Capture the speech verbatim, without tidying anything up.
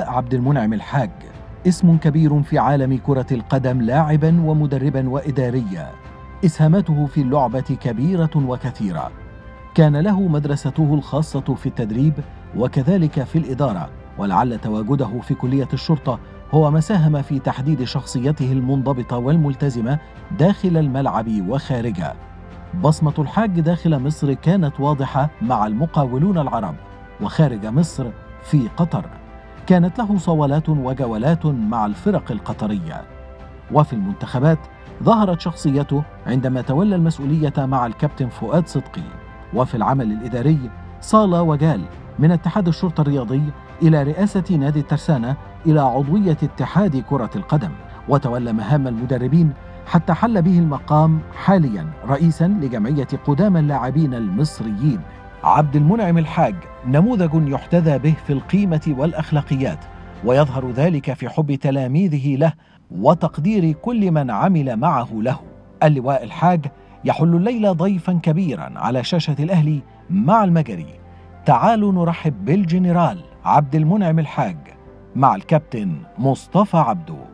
اللواء عبد المنعم الحاج اسم كبير في عالم كرة القدم لاعباً ومدرباً وإدارياً. إسهاماته في اللعبة كبيرة وكثيرة. كان له مدرسته الخاصة في التدريب وكذلك في الإدارة، ولعل تواجده في كلية الشرطة هو ما ساهم في تحديد شخصيته المنضبطة والملتزمة داخل الملعب وخارجه. بصمة الحاج داخل مصر كانت واضحة مع المقاولون العرب، وخارج مصر في قطر كانت له صولات وجولات مع الفرق القطرية. وفي المنتخبات ظهرت شخصيته عندما تولى المسؤولية مع الكابتن فؤاد صدقي. وفي العمل الإداري صال وجال من اتحاد الشرطة الرياضي إلى رئاسة نادي الترسانة إلى عضوية اتحاد كرة القدم، وتولى مهام المدربين حتى حل به المقام حالياً رئيساً لجمعية قدام اللاعبين المصريين. عبد المنعم الحاج نموذج يحتذى به في القيمة والأخلاقيات، ويظهر ذلك في حب تلاميذه له وتقدير كل من عمل معه له. اللواء الحاج يحل الليلة ضيفاً كبيراً على شاشة الأهلي مع المجري. تعالوا نرحب بالجنرال عبد المنعم الحاج مع الكابتن مصطفى عبده.